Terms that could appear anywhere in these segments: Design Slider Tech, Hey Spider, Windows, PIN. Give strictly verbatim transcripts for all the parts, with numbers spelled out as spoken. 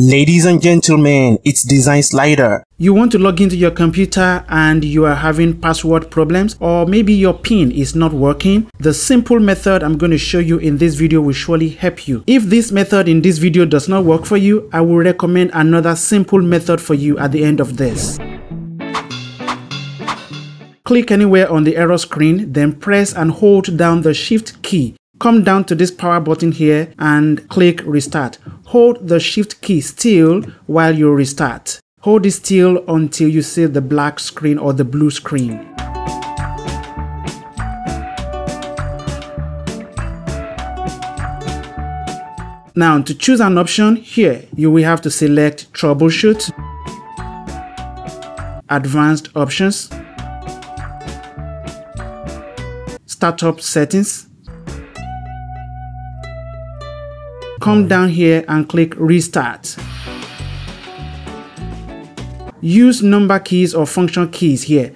Ladies and gentlemen, it's Design Slider. You want to log into your computer and you are having password problems, or maybe your PIN is not working. The simple method I'm going to show you in this video will surely help you. If this method in this video does not work for you, I will recommend another simple method for you at the end of this. Click anywhere on the error screen, then press and hold down the Shift key. Come down to this power button here and click Restart. Hold the Shift key still while you restart. Hold it still until you see the black screen or the blue screen. Now, to choose an option here, you will have to select Troubleshoot, Advanced Options, Startup Settings. Come down here and click Restart. Use number keys or function keys here.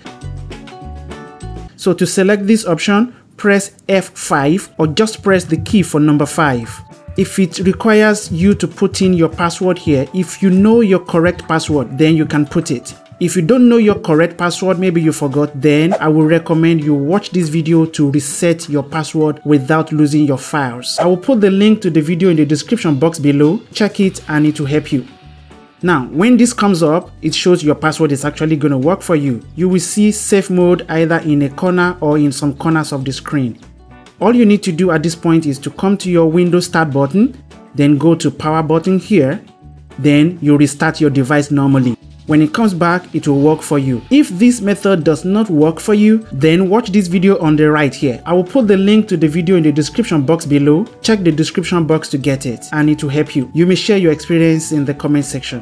So to select this option, press F five or just press the key for number five. If it requires you to put in your password here, if you know your correct password, then you can put it. If you don't know your correct password, maybe you forgot, then I will recommend you watch this video to reset your password without losing your files. I will put the link to the video in the description box below. Check it and it will help you. Now, when this comes up, it shows your password is actually going to work for you. You will see safe mode either in a corner or in some corners of the screen. All you need to do at this point is to come to your Windows Start button, then go to Power button here, then you restart your device normally. When it comes back, it will work for you. If this method does not work for you, then watch this video on the right here. I will put the link to the video in the description box below. Check the description box to get it, and it will help you. You may share your experience in the comment section.